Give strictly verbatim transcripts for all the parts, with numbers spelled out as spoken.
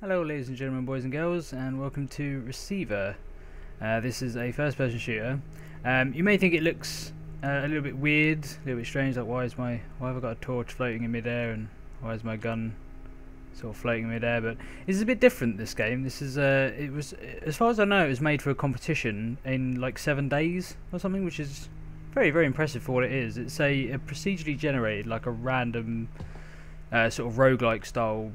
Hello ladies and gentlemen, boys and girls, and welcome to Receiver. Uh, this is a first person shooter. Um, you may think it looks uh, a little bit weird, a little bit strange, like why is my why have I got a torch floating in midair and why is my gun sort of floating in midair, but it's a bit different this game. This is uh, it was, as far as I know, it was made for a competition in like seven days or something, which is very very impressive for what it is. It's a, a procedurally generated, like a random uh, sort of roguelike style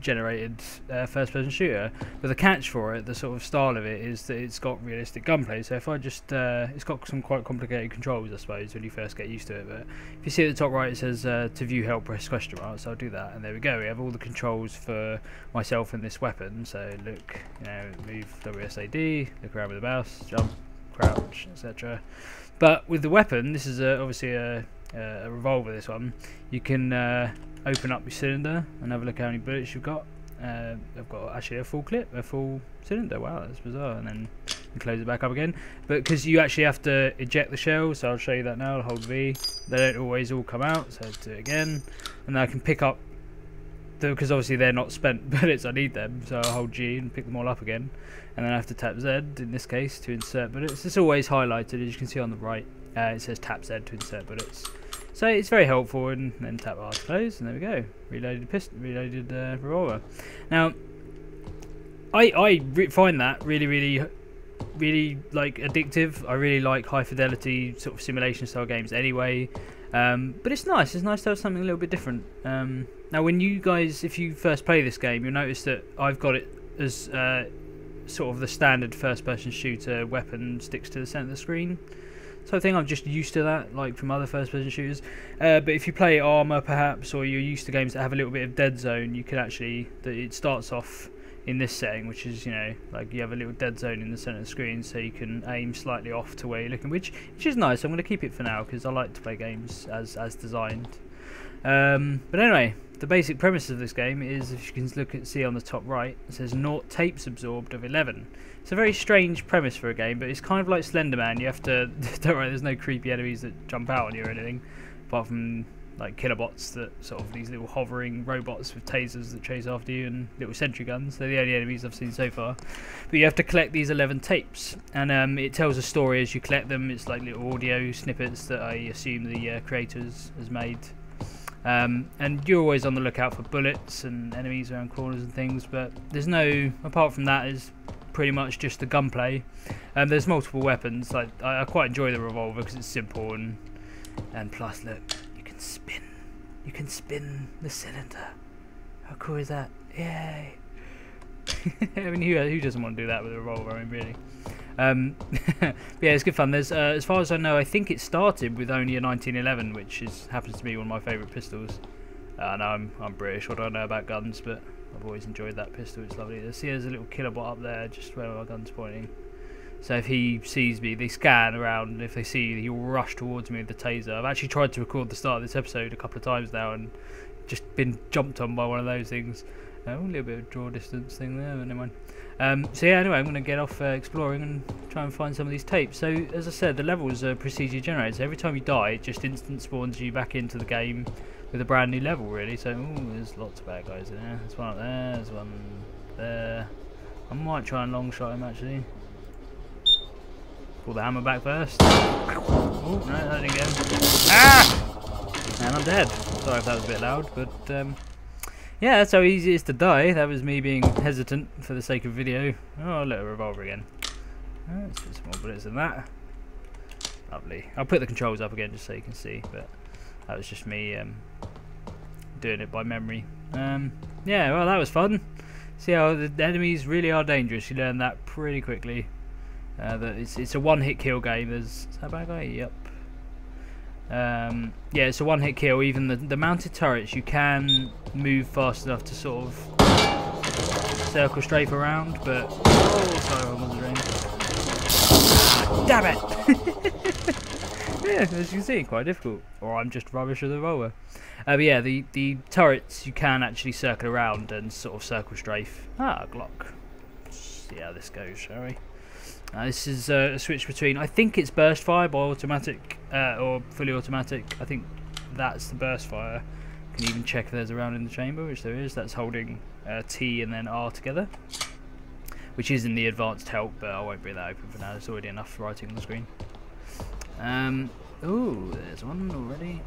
generated uh, first person shooter, but the catch for it, the sort of style of it, is that it's got realistic gunplay. So if I just uh, it's got some quite complicated controls, I suppose, when you first get used to it, but if you see at the top right it says uh, to view help press question mark, so I'll do that and there we go. We have all the controls for myself and this weapon, so look, you know, move W S A D, look around with the mouse, jump, crouch, etc. But with the weapon, this is a, obviously a, a revolver, this one, you can uh, open up your cylinder and have a look how many bullets you've got. Uh, I've got actually a full clip, a full cylinder, wow, that's bizarre, and then you close it back up again. But because you actually have to eject the shell, so I'll show you that now, I'll hold V, they don't always all come out, so I'll do it again, and then I can pick up, because obviously they're not spent bullets, I need them, so I'll hold G and pick them all up again, and then I have to tap Z in this case to insert bullets. It's always highlighted, as you can see on the right, uh, it says tap Z to insert bullets. So it's very helpful, and then tap R to close, and there we go. Reloaded piston, reloaded uh, revolver. Now, I I re find that really, really, really like addictive. I really like high fidelity sort of simulation style games anyway. Um, but it's nice. It's nice to have something a little bit different. Um, now, when you guys, if you first play this game, you'll notice that I've got it as uh, sort of the standard first-person shooter weapon sticks to the centre of the screen. So I think I'm just used to that, like from other first-person shooters. Uh, but if you play Armour, perhaps, or you're used to games that have a little bit of dead zone, you can actually, that it starts off in this setting, which is, you know, like you have a little dead zone in the centre of the screen, so you can aim slightly off to where you're looking, which which is nice. I'm going to keep it for now because I like to play games as as designed. Um, but anyway, the basic premise of this game is, if you can look at see on the top right, it says naught tapes absorbed of eleven. It's a very strange premise for a game, but it's kind of like Slender Man. You have to don't worry, there's no creepy enemies that jump out on you or anything, apart from like killer bots that sort of these little hovering robots with tasers that chase after you, and little sentry guns. They're the only enemies I've seen so far. But you have to collect these eleven tapes, and um, it tells a story as you collect them. It's like little audio snippets that I assume the uh, creators has made. Um, and you're always on the lookout for bullets and enemies around corners and things, but there's no, apart from that, is pretty much just the gunplay. Um, there's multiple weapons. Like I, I quite enjoy the revolver because it's simple, and and plus look, you can spin, you can spin the cylinder. How cool is that? Yay! I mean, who who doesn't want to do that with a revolver? I mean, really. Um, yeah, it's good fun. There's, uh, as far as I know, I think it started with only a nineteen eleven, which is happens to be one of my favourite pistols. I uh, know I'm I'm British. What do I know about guns? But I've always enjoyed that pistol. It's lovely. You see, there's a little killer bot up there, just where my gun's pointing. So if he sees me, they scan around, and if they see you, he'll rush towards me with the taser. I've actually tried to record the start of this episode a couple of times now, and just been jumped on by one of those things. A little bit of draw distance thing there, but never mind. Um, so yeah, anyway, I'm going to get off uh, exploring and try and find some of these tapes. So as I said, the levels are procedure generated, so every time you die it just instant spawns you back into the game with a brand new level, really. So ooh, there's lots of bad guys in there. There's one up there, there's one there. I might try and long shot him actually. Pull the hammer back first. Oh no, that didn't get him. Ah! And I'm dead. Sorry if that was a bit loud, but um, yeah, that's how easy it is to die. That was me being hesitant for the sake of video. Oh, look, a revolver again. Oh, let's put some more bullets in that. Lovely. I'll put the controls up again just so you can see, but that was just me um, doing it by memory. Um, yeah, well, that was fun. See how the enemies really are dangerous. You learn that pretty quickly. Uh, that it's, it's a one-hit kill game. There's, is that a bad guy? Yep. Um, yeah, it's a one-hit kill. Even the, the mounted turrets, you can move fast enough to sort of circle strafe around, but oh, sorry, I wasn't aiming. Damn it! Yeah, as you can see, quite difficult. Or I'm just rubbish with the roller. Uh, but yeah, the the turrets you can actually circle around and sort of circle strafe. Ah, Glock. Let's see how this goes, shall we? Uh, this is uh, a switch between, I think it's burst fire by automatic uh, or fully automatic. I think that's the burst fire, can even check if there's a round in the chamber, which there is. That's holding uh, T and then R together, which is in the advanced help, but I won't bring that open for now. There's already enough writing on the screen. Um, ooh, there's one already.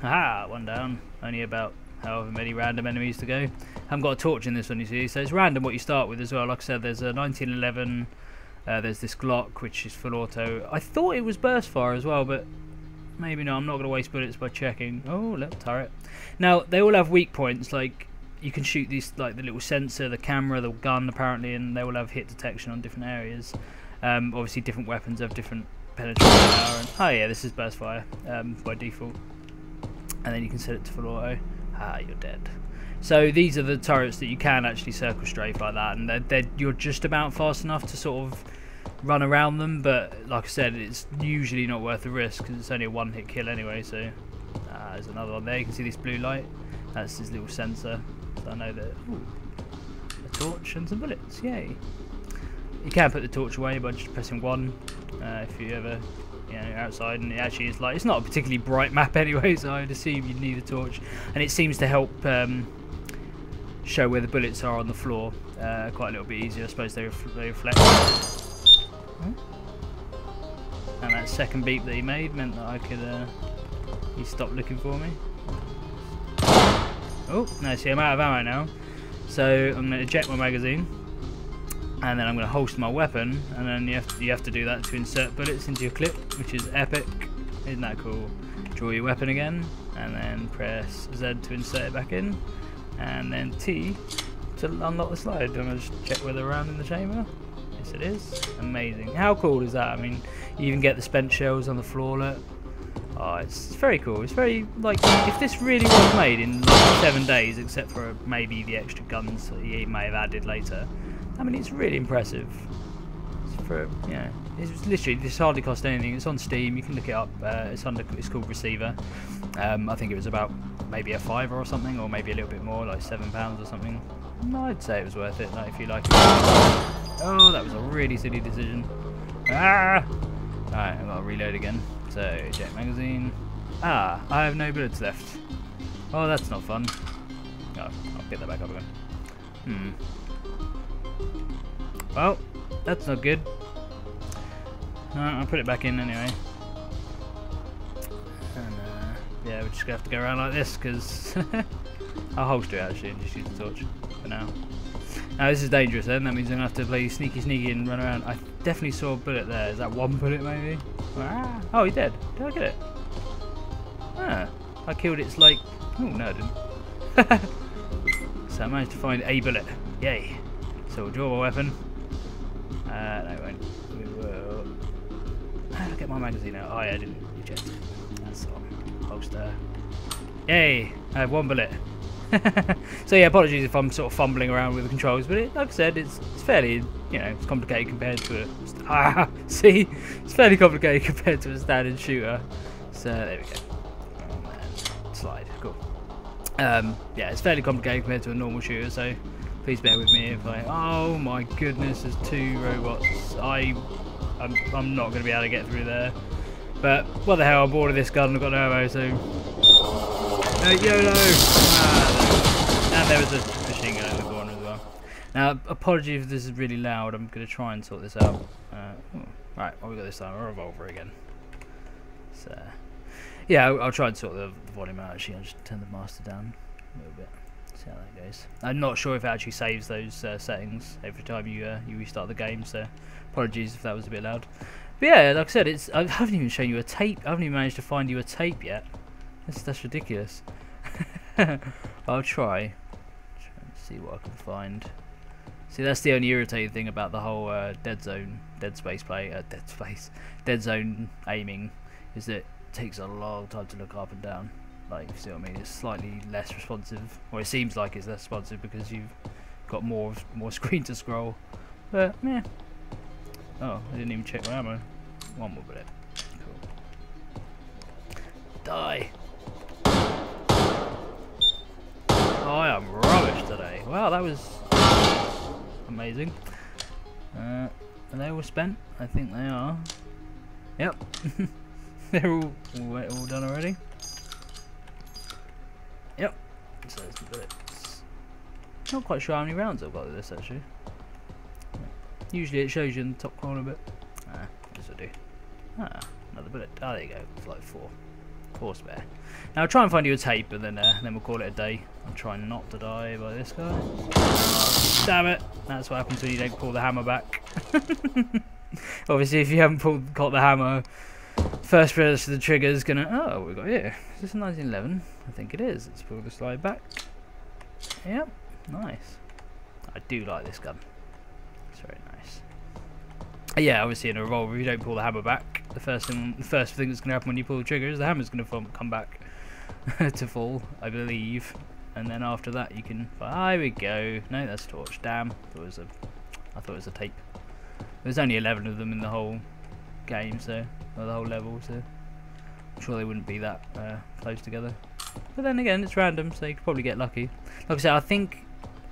Haha, one down. Only about however many random enemies to go. Haven't got a torch in this one, you see, so it's random what you start with as well. Like I said, there's a nineteen eleven, uh, there's this Glock, which is full auto. I thought it was burst fire as well, but maybe not. I'm not going to waste bullets by checking. Oh, left turret. Now, they all have weak points, like you can shoot these, like the little sensor, the camera, the gun, apparently, and they all have hit detection on different areas. Um, obviously, different weapons have different penetration power. And, oh, yeah, this is burst fire um, by default. And then you can set it to full auto. Ah, you're dead. So these are the turrets that you can actually circle strafe like that, and they're, they're, you're just about fast enough to sort of run around them, but like I said, it's usually not worth the risk because it's only a one hit kill anyway. So ah, there's another one there. You can see this blue light, that's his little sensor, so I know that. Ooh, a torch and some bullets, yay. You can put the torch away by just pressing one uh, if you ever, you know, outside, and it actually is like, it's not a particularly bright map anyway, so I'd assume you'd need a torch, and it seems to help um, show where the bullets are on the floor uh, quite a little bit easier. I suppose they, ref they reflect. And that second beep that he made meant that I could, uh, he stopped looking for me. Oh, no, see, I'm out of ammo now, so I'm going to eject my magazine. And then I'm going to holster my weapon, and then you have, to, you have to do that to insert bullets into your clip, which is epic. Isn't that cool? Draw your weapon again, and then press Z to insert it back in, and then T to unlock the slide. I'm going to just check whether around in the chamber. Yes, it is. Amazing. How cool is that? I mean, you even get the spent shells on the floor, look. Oh, it's very cool. It's very, like, if this really was made in like, seven days, except for maybe the extra guns that he may have added later, I mean, it's really impressive. It's for, you know, it's literally, this hardly cost anything. It's on Steam. You can look it up. Uh, it's under. It's called Receiver. Um, I think it was about maybe a fiver or something, or maybe a little bit more, like seven pounds or something. No, I'd say it was worth it. Like if you like it. Oh, that was a really silly decision. Ah! All right, I've got to reload again. So eject magazine. Ah, I have no bullets left. Oh, that's not fun. Oh, I'll pick that back up again. Hmm. Well, that's not good. Uh, I'll put it back in anyway. And uh, yeah, we're just gonna have to go around like this because I'll holster it actually and just use the torch for now. Now this is dangerous then, that means I'm gonna have to play sneaky sneaky and run around. I definitely saw a bullet there. Is that one bullet maybe? Ah. Oh, he dead. Did I get it? Ah, I killed its like... Oh, no I didn't. So I managed to find a bullet. Yay. So we'll draw a weapon. Uh, no, we won't. We will. I'll get my magazine out. Oh, yeah, I didn't eject it. That's on. Holster. Yay! I have one bullet. So, yeah, apologies if I'm sort of fumbling around with the controls, but it, like I said, it's, it's fairly, you know, it's complicated compared to a. Ah! See? It's fairly complicated compared to a standard shooter. So, there we go. Oh, man. Slide. Cool. Um, yeah, it's fairly complicated compared to a normal shooter, so. Please bear with me if I... Oh my goodness, there's two robots. I, I'm, I'm not going to be able to get through there. But what the hell, I'm bored of this gun. I've got no ammo, so... No, YOLO! Ah, and there was a machine gun in the corner as well. Now, apology if this is really loud. I'm going to try and sort this out. Uh, oh, right, what we got this time? A revolver again. So... Yeah, I'll, I'll try and sort the volume out, actually. I'll just turn the master down a little bit. See how that goes. I'm not sure if it actually saves those uh, settings every time you uh, you restart the game, so apologies if that was a bit loud. But yeah, like I said, it's I haven't even shown you a tape. I haven't even managed to find you a tape yet. That's that's ridiculous. I'll try. Try and see what I can find. See, that's the only irritating thing about the whole uh, Dead Zone, Dead Space play, uh, Dead Space, Dead Zone aiming, is that it takes a long time to look up and down. Like, you see what I mean? It's slightly less responsive, or it seems like it's less responsive because you've got more more screen to scroll. But yeah. Oh, I didn't even check my ammo. One more bullet. Cool. Die. Oh, I am rubbish today. Wow, that was amazing. Uh, are they all spent? I think they are. Yep. They're all, all done already. Yep. So there's the bullets. Not quite sure how many rounds I've got with this actually. Usually it shows you in the top corner a bit. Ah, what does it do? Ah, another bullet. Oh, there you go. It's like four. Horse bear. Now I'll try and find you a tape and then uh, then we'll call it a day. I'm trying not to die by this guy. Oh, damn it. That's what happens when you don't pull the hammer back. Obviously if you haven't pulled caught the hammer, first press of the trigger is gonna... Oh, what have we got here? Is this a nineteen eleven? I think it is. Let's pull the slide back. Yep, nice. I do like this gun. It's very nice. Yeah, obviously in a revolver if you don't pull the hammer back, the first thing the first thing that's going to happen when you pull the trigger is the hammer's going to come back to fall, I believe. And then after that you can... Ah, here we go. No, that's a torch. Damn. It was a, I thought it was a tape. There's only eleven of them in the whole game, so... Or the whole level, so... I'm sure they wouldn't be that uh, close together. But then again, it's random, so you could probably get lucky. Like I said, I think...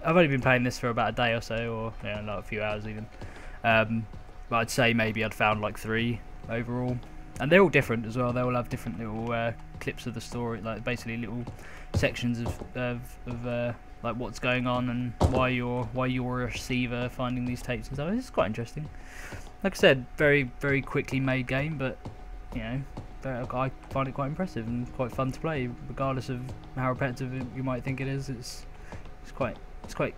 I've only been playing this for about a day or so, or you know, like a few hours even. Um, but I'd say maybe I'd found like three overall, and they're all different as well. They all have different little uh, clips of the story, like basically little sections of of, of uh, like what's going on and why you're why you're a receiver finding these tapes and stuff. It's quite interesting. Like I said, very very quickly made game, but you know, I find it quite impressive and quite fun to play, regardless of how repetitive you might think it is. It's it's quite It's quite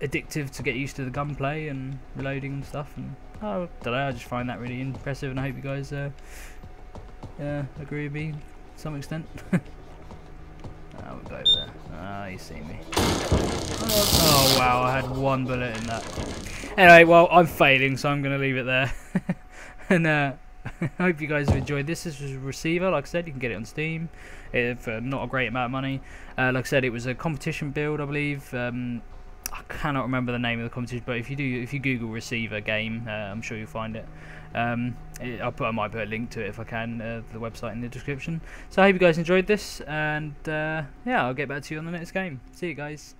addictive to get used to the gunplay and reloading and stuff, and oh, I don't know, I just find that really impressive, and I hope you guys uh, uh, agree with me to some extent. Ah, oh, we'll go over there. Ah, oh, you see me. Oh wow, I had one bullet in that. Anyway, well, I'm failing, so I'm going to leave it there. And uh, I hope you guys have enjoyed this. This was a Receiver, like I said, you can get it on Steam. It, for not a great amount of money. Uh, like I said, it was a competition build, I believe. Um, I cannot remember the name of the competition, but if you do, if you Google Receiver game, uh, I'm sure you'll find it. Um, it I'll put, I might put a link to it if I can, uh, the website in the description. So I hope you guys enjoyed this, and uh, yeah, I'll get back to you on the next game. See you guys.